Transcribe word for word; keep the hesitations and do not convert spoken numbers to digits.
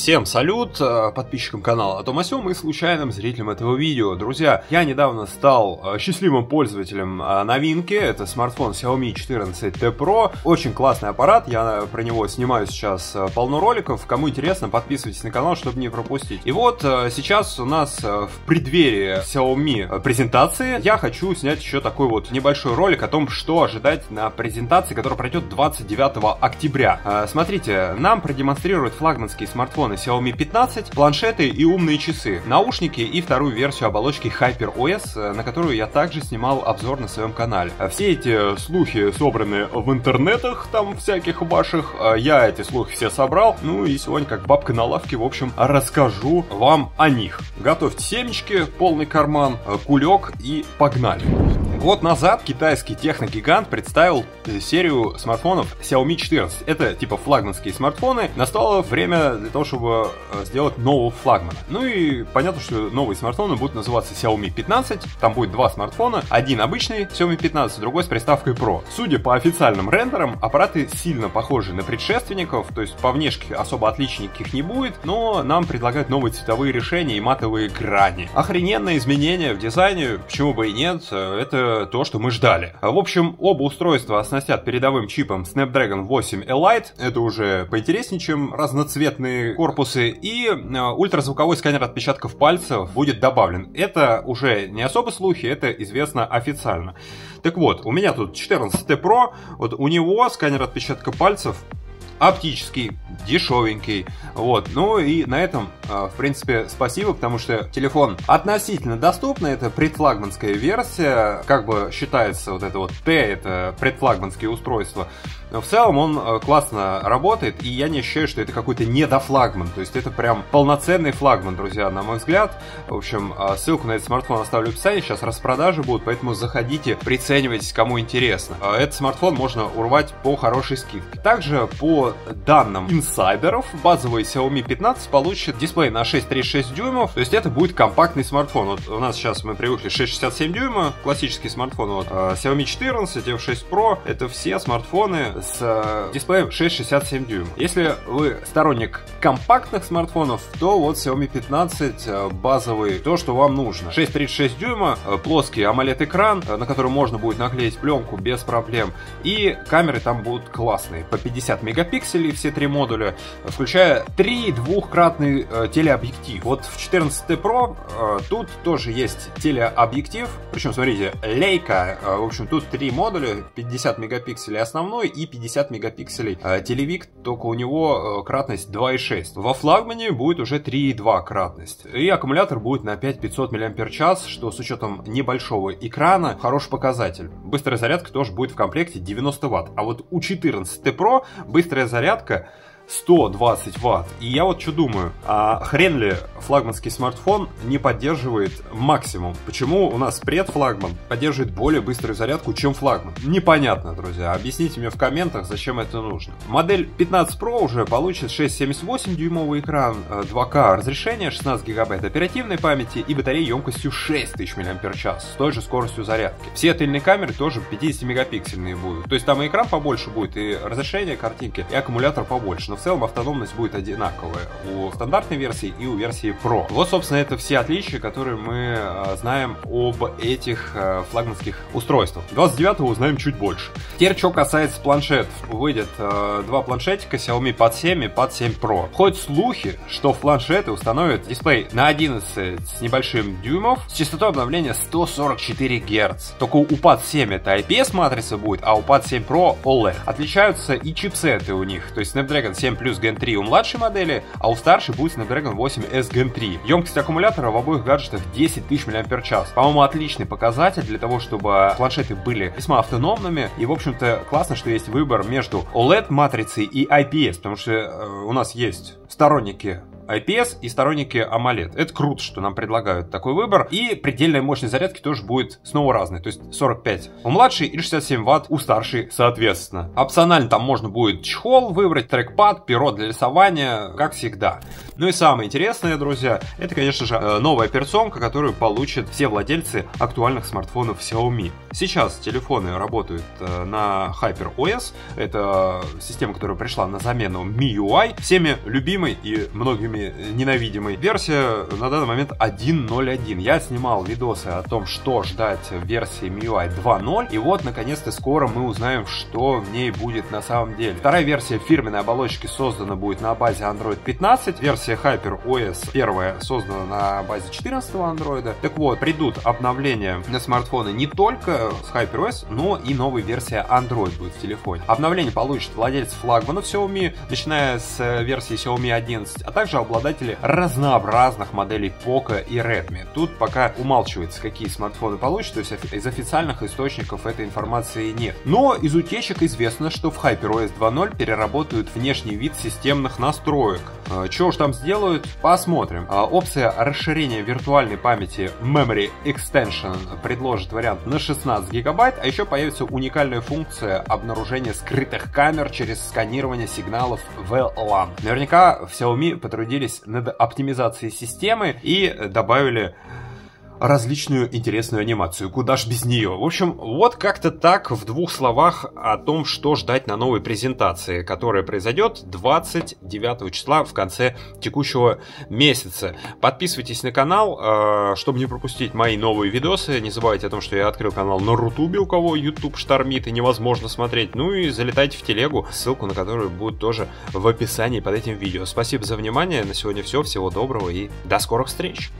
Всем салют подписчикам канала о том о сём и случайным зрителям этого видео. Друзья, я недавно стал счастливым пользователем новинки. Это смартфон Xiaomi четырнадцать тэ про. Очень классный аппарат, я про него снимаю сейчас полно роликов. Кому интересно, подписывайтесь на канал, чтобы не пропустить. И вот сейчас у нас в преддверии Xiaomi презентации я хочу снять еще такой вот небольшой ролик о том, что ожидать на презентации, которая пройдет двадцать девятого октября. Смотрите, нам продемонстрируют флагманский смартфон Xiaomi пятнадцать, планшеты и умные часы, наушники и вторую версию оболочки HyperOS, на которую я также снимал обзор на своем канале. Все эти слухи собраны в интернетах, там всяких ваших, я эти слухи все собрал, ну и сегодня как бабка на лавке, в общем, расскажу вам о них. Готовьте семечки, полный карман, кулек и погнали! Год назад китайский техногигант представил серию смартфонов Xiaomi четырнадцать. Это типа флагманские смартфоны. Настало время для того, чтобы сделать нового флагмана. Ну и понятно, что новые смартфоны будут называться Xiaomi пятнадцать. Там будет два смартфона. Один обычный Xiaomi пятнадцать, другой с приставкой Pro. Судя по официальным рендерам, аппараты сильно похожи на предшественников. То есть по внешке особо отличий никаких не будет. Но нам предлагают новые цветовые решения и матовые грани. Охрененные изменения в дизайне. Почему бы и нет? Это то, что мы ждали. В общем, оба устройства оснастят передовым чипом Snapdragon восемь элайт, это уже поинтереснее, чем разноцветные корпусы, и ультразвуковой сканер отпечатков пальцев будет добавлен. Это уже не особо слухи, это известно официально. Так вот, у меня тут четырнадцать тэ про, вот у него сканер отпечатка пальцев оптический, дешевенький, вот. Ну и на этом, в принципе, спасибо, потому что телефон относительно доступный, это предфлагманская версия, как бы считается вот это вот Т, это предфлагманские устройства. В целом он классно работает, и я не ощущаю, что это какой-то недофлагман, то есть это прям полноценный флагман, друзья, на мой взгляд. В общем, ссылку на этот смартфон оставлю в описании, сейчас распродажи будут, поэтому заходите, приценивайтесь, кому интересно. Этот смартфон можно урвать по хорошей скидке. Также, по данным инсайдеров, базовый Xiaomi пятнадцать получит дисплей на шесть целых тридцать шесть дюймов, то есть это будет компактный смартфон. Вот у нас сейчас мы привыкли шесть целых шестьдесят семь дюйма, классический смартфон, вот, Xiaomi четырнадцать, эф шесть про, это все смартфоны с дисплеем шесть целых шестьдесят семь дюймов. Если вы сторонник компактных смартфонов, то вот Xiaomi пятнадцать базовый, то, что вам нужно. шесть целых тридцать шесть дюйма, плоский AMOLED экран, на который можно будет наклеить пленку без проблем, и камеры там будут классные, по пятьдесят мегапикселей все три модуля, включая три двухкратный э, телеобъектив. Вот в четырнадцать тэ про э, тут тоже есть телеобъектив, причем, смотрите, Leica, э, в общем, тут три модуля, пятьдесят мегапикселей основной и пятьдесят мегапикселей а, телевик, только у него а, кратность два и шесть. Во флагмане будет уже три и два кратность. И аккумулятор будет на пять тысяч пятьсот миллиампер-часов, что с учетом небольшого экрана хороший показатель. Быстрая зарядка тоже будет в комплекте девяносто ватт. А вот у четырнадцать тэ про быстрая зарядка сто двадцать ватт. И я вот что думаю, а хрен ли флагманский смартфон не поддерживает максимум? Почему у нас предфлагман поддерживает более быструю зарядку, чем флагман? Непонятно, друзья. Объясните мне в комментах, зачем это нужно. Модель пятнадцать про уже получит шесть целых семьдесят восемь дюймовый экран, два ка разрешение, шестнадцать гигабайт оперативной памяти и батарею емкостью шесть тысяч миллиампер-часов с той же скоростью зарядки. Все тыльные камеры тоже пятидесятимегапиксельные будут. То есть там и экран побольше будет, и разрешение картинки, и аккумулятор побольше. В целом автономность будет одинаковая у стандартной версии и у версии Pro. Вот, собственно, это все отличия, которые мы э, знаем об этих э, флагманских устройствах. двадцать девятого узнаем чуть больше. Теперь, что касается планшетов. Выйдет э, два планшетика Xiaomi Pad семь и Pad семь про. Ходят слухи, что в планшеты установят дисплей на одиннадцать с небольшим дюймов с частотой обновления сто сорок четыре герца. Только у Pad семь это ай пи эс-матрица будет, а у Pad семь про о лед. Отличаются и чипсеты у них, то есть Snapdragon семь плюс ген три у младшей модели, а у старшей будет Snapdragon восемь эс ген три. Емкость аккумулятора в обоих гаджетах десять тысяч миллиампер-часов. По-моему, отличный показатель для того, чтобы планшеты были весьма автономными. И, в общем-то, классно, что есть выбор между о лед-матрицей и ай пи эс, потому что э, у нас есть сторонники ай пи эс и сторонники AMOLED. Это круто, что нам предлагают такой выбор. И предельная мощность зарядки тоже будет снова разной. То есть сорок пять у младшей и шестьдесят семь ватт у старшей соответственно. Опционально там можно будет чехол выбрать, трекпад, перо для рисования, как всегда. Ну и самое интересное, друзья, это, конечно же, новая операционка, которую получат все владельцы актуальных смартфонов Xiaomi. Сейчас телефоны работают на HyperOS. Это система, которая пришла на замену эм и ю ай, всеми любимой и многими ненавидимой. Версия на данный момент один ноль один. Я снимал видосы о том, что ждать в версии эм и ю ай два ноль. И вот, наконец-то, скоро мы узнаем, что в ней будет на самом деле. Вторая версия фирменной оболочки создана будет на базе Android пятнадцать. Версия HyperOS первая создана на базе четырнадцатого Android. Так вот, придут обновления на смартфоны не только с HyperOS, но и новая версия Android будет в телефоне. Обновление получат владельцы флагманов Xiaomi, начиная с версии Xiaomi одиннадцать, а также обладатели разнообразных моделей Poco и Redmi. Тут пока умалчивается, какие смартфоны получат, то есть из официальных источников этой информации нет. Но из утечек известно, что в HyperOS два ноль переработают внешний вид системных настроек. Чего уж там сделают, посмотрим. Опция расширения виртуальной памяти Memory Extension предложит вариант на шестнадцать гигабайт, а еще появится уникальная функция обнаружения скрытых камер через сканирование сигналов ви лан. Наверняка в Xiaomi потрудились над оптимизацией системы и добавили различную интересную анимацию. Куда ж без нее? В общем, вот как-то так в двух словах о том, что ждать на новой презентации, которая произойдет двадцать девятого числа в конце текущего месяца. Подписывайтесь на канал, чтобы не пропустить мои новые видосы. Не забывайте о том, что я открыл канал на Рутубе, у кого YouTube штормит и невозможно смотреть. Ну и залетайте в телегу, ссылку на которую будет тоже в описании под этим видео. Спасибо за внимание. На сегодня все. Всего доброго и до скорых встреч.